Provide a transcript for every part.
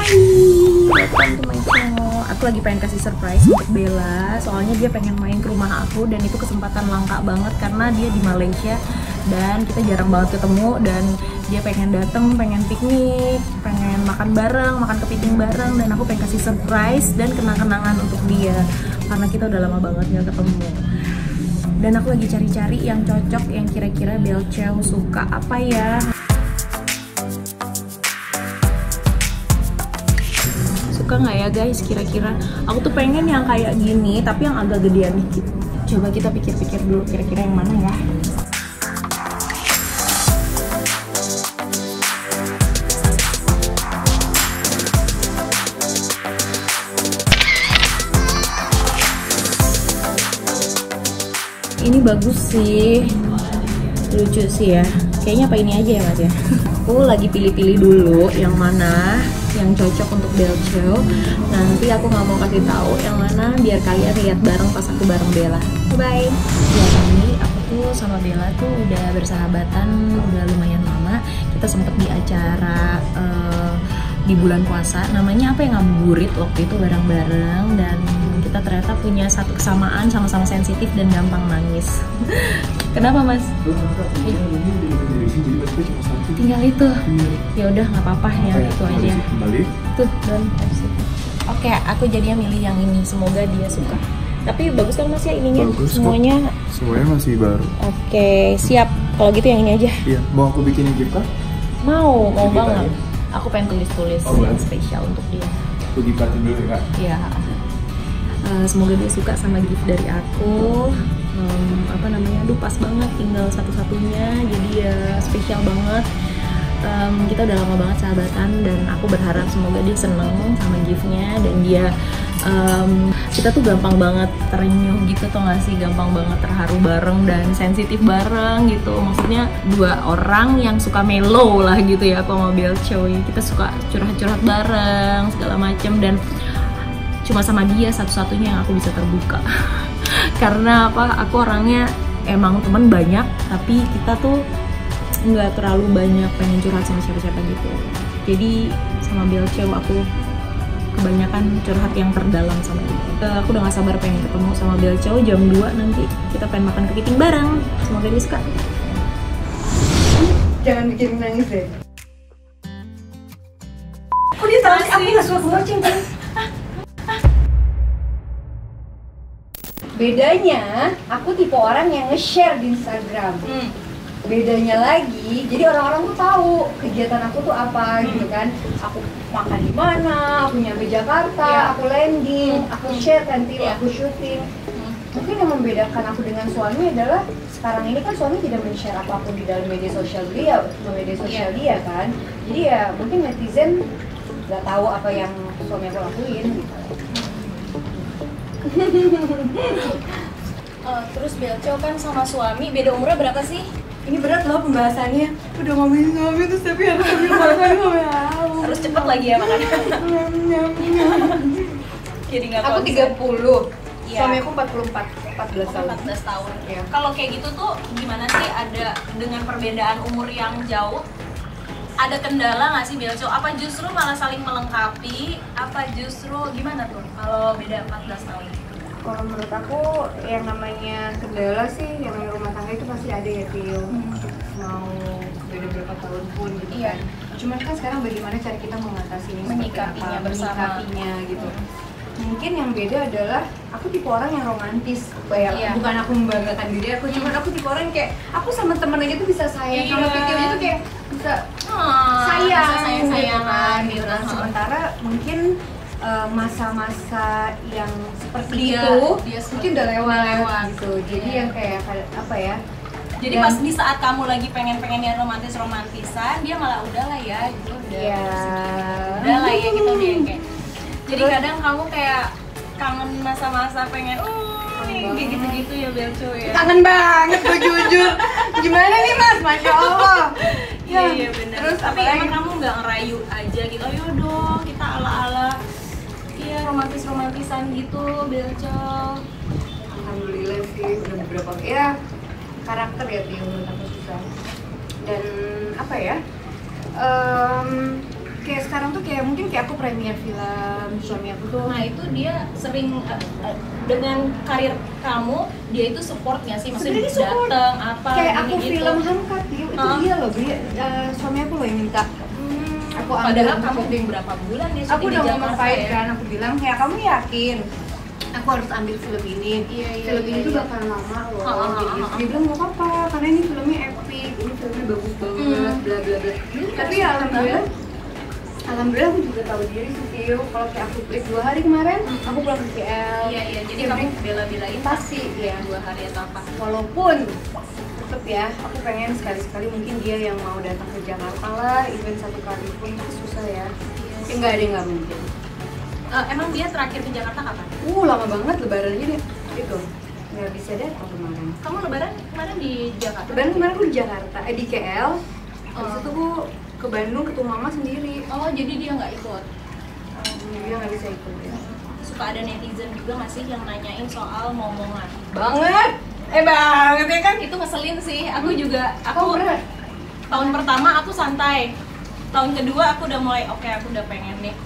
Hai, welcome to my channel. Aku lagi pengen kasih surprise untuk Bella. Soalnya dia pengen main ke rumah aku, dan itu kesempatan langka banget karena dia di Malaysia dan kita jarang banget ketemu. Dan dia pengen dateng, pengen piknik, pengen makan bareng, makan kepiting bareng. Dan aku pengen kasih surprise dan kenang-kenangan untuk dia karena kita udah lama banget gak ketemu. Dan aku lagi cari-cari yang cocok, yang kira-kira Belcew suka apa ya. Suka nggak ya guys kira-kira? Aku tuh pengen yang kayak gini tapi yang agak gedean dikit. Coba kita pikir-pikir dulu kira-kira yang mana ya. Ini bagus sih, lucu sih ya. Kayaknya apa ini aja ya mas ya. Aku lagi pilih-pilih dulu yang mana yang cocok untuk Belcho. Nanti aku nggak mau kasih tahu yang mana biar kalian lihat bareng pas aku bareng Bella. Bye. Ya ini aku tuh sama Bella tuh udah bersahabatan udah lumayan lama. Kita sempet di acara di bulan puasa. Namanya apa yang ngabuburit waktu itu bareng-bareng, dan kita ternyata punya satu kesamaan, sama-sama sensitif dan gampang nangis. Kenapa mas? Tinggal itu. Ya udah nggak apa-apa ya, itu aja. Tuh dan oke, aku jadinya milih yang ini. Semoga dia suka. Tapi bagus kan mas ya ininya? Bagus, semuanya. Semuanya masih baru. Oke, siap. Kalau gitu yang ini aja. Iya. Mau aku bikinin gift card? Mau banget. Aku pengen tulis-tulis yang spesial untuk dia. Aku gift-in dulu ya. Iya. Semoga dia suka sama gift dari aku. Aduh pas banget, tinggal satu-satunya, jadi ya spesial banget. Kita udah lama banget sahabatan, dan aku berharap semoga dia seneng sama giftnya. Dan dia kita tuh gampang banget terenyuh gitu, tau gak sih, gampang banget terharu bareng dan sensitif bareng gitu. Maksudnya dua orang yang suka mellow lah gitu ya, kalau mau Belcho kita suka curhat-curhat bareng segala macem. Dan cuma sama dia satu-satunya yang aku bisa terbuka. Karena apa, aku orangnya emang temen banyak, tapi kita tuh nggak terlalu banyak pengen curhat sama siapa-siapa gitu. Jadi sama Belcew aku kebanyakan curhat yang terdalam sama dia. Aku udah nggak sabar pengen ketemu sama Belcew jam 2 nanti. Kita pengen makan kepiting bareng. Semoga dia suka. Jangan bikin nangis deh. Kok dia tahu aku nggak suka kucing? Bedanya, aku tipe orang yang nge-share di Instagram. Bedanya lagi, jadi orang-orang tuh tahu kegiatan aku tuh apa gitu kan. Aku makan di mana, aku nyampe Jakarta, aku landing, aku share nanti, aku syuting. Mungkin yang membedakan aku dengan suami adalah sekarang ini kan suami tidak men-share apapun di dalam media sosial dia, kan. Jadi ya mungkin netizen nggak tahu apa yang suami aku lakuin gitu. Terus Belcew kan sama suami, beda umurnya berapa sih? Ini berat loh pembahasannya. Udah ngomongin terus tapi harus ambil makan. Harus cepet lagi ya makannya. Jadi nggak aku 30, suami aku 44 tahun. 14 tahun. Ya. Kalau kayak gitu tuh gimana sih, ada dengan perbedaan umur yang jauh? Ada kendala nggak sih Belcew? Apa justru malah saling melengkapi? Apa justru gimana tuh kalau beda 14 tahun? Kalau menurut aku yang namanya kendala sih, yang namanya rumah tangga itu pasti ada ya Tio. Mau beda berapa tahun pun gitu kan. Cuman kan sekarang bagaimana cara kita mengatasinya, menyikapinya bersama gitu. Mungkin yang beda adalah aku tipe orang yang romantis. Bukan aku membanggakan diri aku, cuman aku tipe orang kayak aku sama temen aja tuh bisa sayang. Kalau pikir aja tuh kayak bisa sayang-sayangan gitu kan. Sementara mungkin masa-masa yang seperti itu mungkin udah lewat gitu. Jadi yang kayak apa ya? Jadi pas di saat kamu lagi pengen yang romantis-romantisan, dia malah udahlah ya gitu. Udahlah ya gitu dia kayak. Jadi kadang kamu kayak kangen masa-masa pengen gitu-gitu ya Belcew ya. Kangen banget gue jujur. Gimana nih mas? Masya Allah. Iya benar. Terus tapi emang kamu nggak ngerayu aja gitu, ayo dong kita ala-ala romantis-romantisan gitu Belcew? Alhamdulillah sih udah beberapa karakter ya menurut aku susah. Dan apa ya? kayak sekarang tuh kayak mungkin kayak aku premier film, suami aku tuh. Nah itu dia sering dengan karir kamu, dia itu support nggak sih? Maksudnya dateng apa? Kayak aku gitu. Film Hamkat, itu dia loh, suami aku loh yang minta. Aku padahal kamu udah berapa bulan ya? Aku udah mau ngapain kan, aku bilang ya kamu yakin aku harus ambil film ini, film ini tuh bakal lama loh. Dia bilang nggak apa-apa, karena ini filmnya epic, ini filmnya bagus banget, bla bla bla. Tapi ya alhamdulillah aku juga tahu diri sih, kalau kayak aku break 2 hari kemarin, aku pulang ke KL. Iya, jadi kamu bela-belain pasti ya 2 hari atau apa. Walaupun tetep ya, aku pengen sekali-sekali mungkin dia yang mau datang ke Jakarta lah, event 1 kali pun susah ya. Tapi nggak ada yang nggak mungkin. Emang dia terakhir ke Jakarta kapan? Lama banget, lebaran aja deh, gitu. Nggak bisa deh aku kemarin. Kamu lebaran kemarin di Jakarta? Lebaran kemarin aku di Jakarta, di KL. Habis itu aku ke Bandung ketemu mama sendiri. Oh, jadi dia nggak ikut? Dia nggak bisa ikut ya. Suka ada netizen juga nggak sih yang nanyain soal momongan? Banget! Banget ya kan? Itu ngeselin sih, aku juga. Aku tahun pertama aku santai. Tahun kedua aku udah mulai, oke, aku udah pengen nih.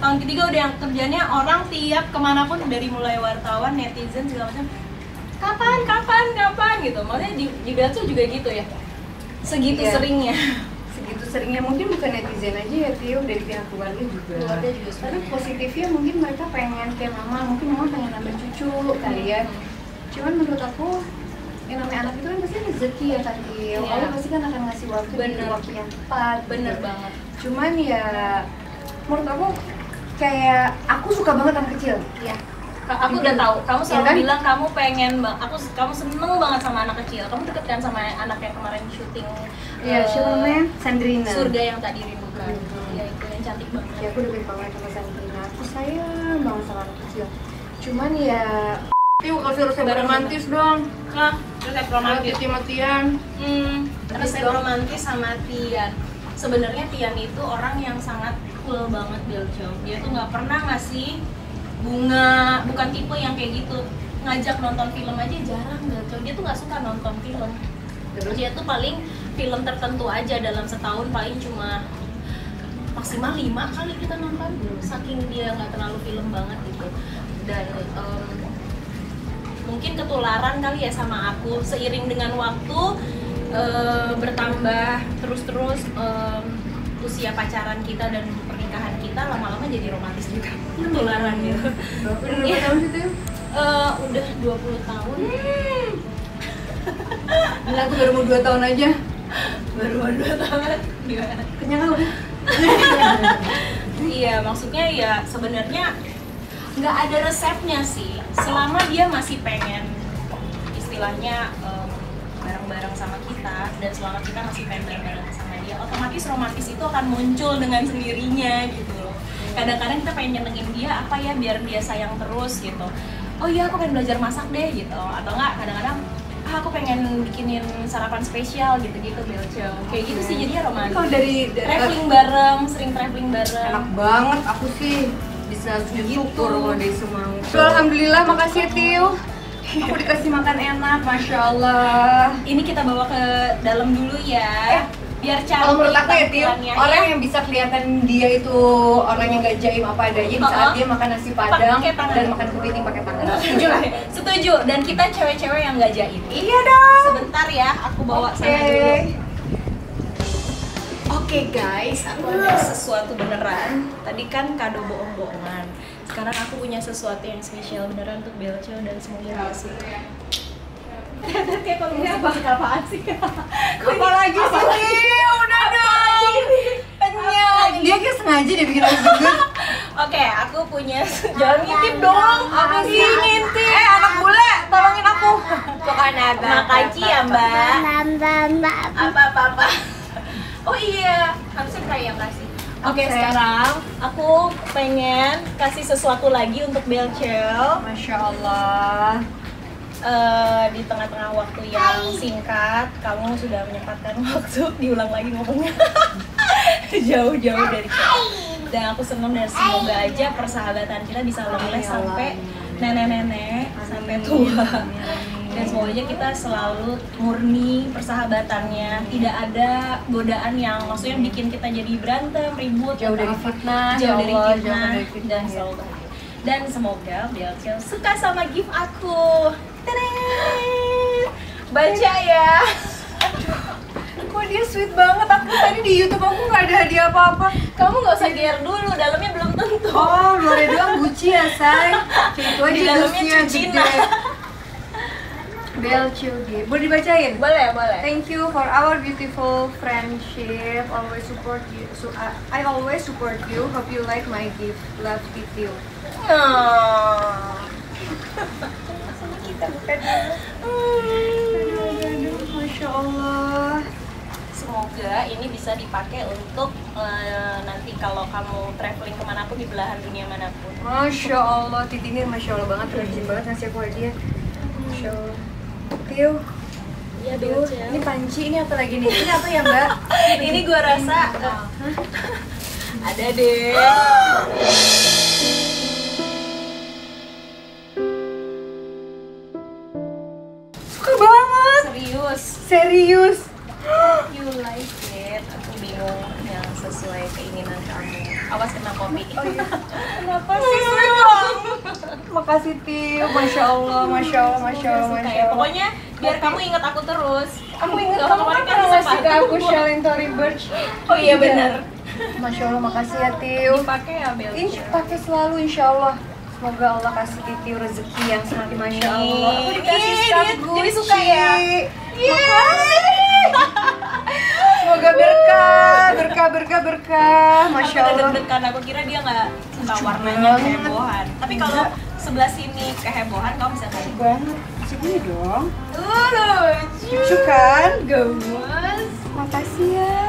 Tahun ketiga udah yang kerjanya orang tiap kemanapun, dari mulai wartawan, netizen, segala macam. Kapan gitu. Maksudnya di Belcho juga gitu ya? Segitu seringnya. Seringnya mungkin bukan netizen aja ya, Tio, dari pihak keluarga juga. Tapi positifnya mungkin mereka pengen kayak mama, mungkin mama pengen nambah cucu kali ya. Cuman menurut aku, yang namanya anak itu kan pasti rezeki ya kan, Tio. Allah pasti kan akan ngasih waktu, waktu yang tepat. Bener banget. Cuman ya, menurut aku kayak aku suka banget anak kecil. Iya. Aku udah tahu. Kamu selalu bilang kamu pengen, kamu seneng banget sama anak kecil. Kamu deket kan sama anak yang kemarin syuting? Iya, syutingnya Sandrina. Surga yang tak dirindukan. Iya, itu yang cantik banget. Ya, aku deket banget sama Sandrina. Aku sayang banget sama anak kecil. Cuman ya, Tio kasih resep romantis dong. Kak, resep romantis sama Tian. Resep romantis sama Tian. Sebenarnya Tian itu orang yang sangat cool banget, Belcho. Dia tuh nggak pernah ngasih bunga, bukan tipe yang kayak gitu. Ngajak nonton film aja jarang, Belcho. Dia tuh nggak suka nonton film. Dia tuh paling film tertentu aja dalam setahun, paling cuma maksimal 5 kali kita nonton. Saking dia nggak terlalu film banget gitu. Dan mungkin ketularan kali ya sama aku. Seiring dengan waktu bertambah terus-terus usia pacaran kita dan pernikahan kita, lama-lama jadi romantis juga. Ketularan gitu. Berapa tahun itu? Udah 20 tahun. Gila, aku baru mau 2 tahun aja. Baru mau 2 tahun. Gimana? Kenyang aku. Iya, maksudnya ya sebenarnya nggak ada resepnya sih. Selama dia masih pengen istilahnya bareng-bareng sama kita, dan selama kita masih pengen bareng-bareng sama dia, otomatis romantis itu akan muncul dengan sendirinya gitu loh. Kadang-kadang kita pengen nyenengin dia, apa ya biar dia sayang terus gitu. Oh iya, aku pengen belajar masak deh gitu. Atau enggak kadang-kadang aku pengen bikinin sarapan spesial gitu-gitu, Belcho. Kayak gitu sih jadinya romantis. Kalau dari traveling bareng, sering traveling bareng. Enak banget, aku sih bisa syukur loh dari semua. Alhamdulillah, makasih Tio. Aku dikasih makan enak, Masya Allah. Ini kita bawa ke dalam dulu ya, biar cantik. Menurut aku ya, Tio, orang yang bisa kelihatan dia itu orang yang gak jaim apa adanya di saat dia makan nasi padang dan makan kepiting pakai tangan. Setuju lah? Setuju, dan kita cewek-cewek yang gak jaim. Iya dong. Sebentar ya, aku bawa sana dulu. Oke guys, aku ada sesuatu beneran. Tadi kan kado bohong-bohongan. Sekarang aku punya sesuatu yang spesial beneran untuk Belcho dan semuanya masih. Kayak kalau musik apaan sih? Apa lagi sih? Udah dong! Penyel! Dia kayak sengaja dia bikin lagu juga. Oke, aku punya... Jangan ngintip dong! Aku sih ngintip! Anak bule! Tolongin aku! Makasih ya mbak! Apa-apa-apa? Oh iya! Harusnya kayak kasih. Oke, sekarang aku pengen kasih sesuatu lagi untuk Belcew. Masya Allah. Di tengah-tengah waktu yang singkat, kamu sudah menyempatkan waktu diulang lagi ngomongnya. Jauh-jauh dari kita. Dan aku senang dan semoga aja persahabatan kita bisa leleh sampai nenek-nenek, sampai tua. dan semuanya kita selalu murni persahabatannya, tidak ada godaan yang maksudnya bikin kita jadi berantem, ribut, jauh dari fitnah, jauh dari fitnah dan selalu bahagia. Dan semoga Belcew suka sama gift aku. Tadaaah! Baca ya. Kok dia sweet banget, aku tadi di YouTube aku nggak ada hadiah apa-apa. Kamu nggak usah gear dulu, dalamnya belum tentu. Oh, luarnya doang Gucci ya, say. Itu aja di dalamnya Cina. Belcew, boleh dibacain? Boleh, boleh. Thank you for our beautiful friendship. Always support you. So, I always support you. Hope you like my gift. Love, Titi. Awww. Sama kita bukan dulu. Aduh, Masya Allah. Semoga ini bisa dipakai untuk nanti kalau kamu traveling kemanapun, di belahan dunia manapun. Masya Allah, Titi ini Masya Allah banget, rajin banget ngasih aku hadiah. Masya Allah. Tiuh. Iya, Tiuh. Ini panci, ini apa lagi nih? Ini apa ya Mbak? Ini gua rasa ada deh. Suka banget. Serius. Serius. You like it, aku bingung yang sesuai keinginan kamu. Awas kena kopi. Oh iya. Kenapa sih? Makasih Tiup, Masya Allah, Masya Allah, Masya Allah, Masya Allah. Pokoknya biar kamu ingat aku terus. Aku ingat kamu kan ngasih ke aku Shalentory Birch. Oh iya benar. Masya Allah, makasih ya Tiup. Pakai ya Bel. Pakai selalu Insya Allah. Semoga Allah kasih Titi rezeki yang semakin Masya Allah. Aku dikasih scarf Gucci. Jadi suka ya. Makasih. Semoga berkah, berkah, berkah, berkah. Masya Allah. Aku deg-degan, aku kira dia nggak suka warnanya kehebohan. Tapi kalau sebelah sini kehebohan, kamu bisa kasih banget. Kasih ini dong. Lucu kan? Gemes. Makasih ya.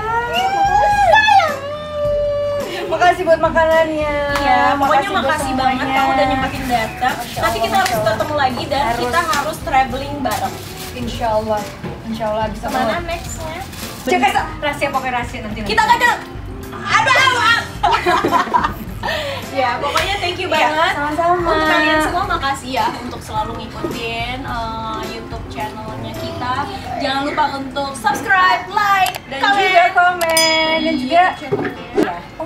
Makasih buat makanannya. Iya, pokoknya makasih banget kamu udah nyempetin datang. Nanti kita harus ketemu lagi dan kita harus traveling bareng. Insya Allah. Insya Allah bisa. Mana nextnya? Cek rahasia, pokoknya rahasia nanti. Kita kadang ada awak. Ya pokoknya thank you banget. Sama-sama. Untuk kalian semua makasih ya untuk selalu ngikutin YouTube channelnya kita. Jangan lupa untuk subscribe, like, dan juga komen dan juga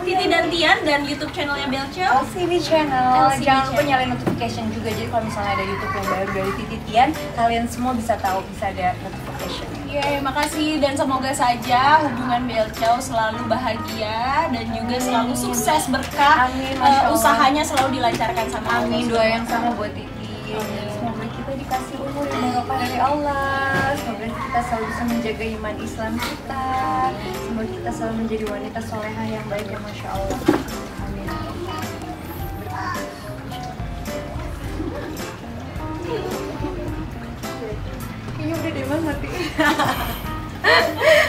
Titi dan Tian dan YouTube channelnya Belcew. LCBchannel. Jangan lupa nyalain notification juga, jadi kalau misalnya ada YouTube yang baru dari Titi Tian, kalian semua bisa tahu, bisa ada notification. Yeay, makasih dan semoga saja hubungan Belcew selalu bahagia dan juga selalu sukses berkah. Amin. Usahanya selalu dilancarkan sama Allah. Amin. Doa yang sama buat Titi. Semoga kita dikasih umur yang barokah dari Allah. Semoga kita selalu bisa menjaga iman Islam kita. Semoga kita selalu menjadi wanita solehah yang baik ya, Masya Allah. Amin. Kayaknya udah deh, mati.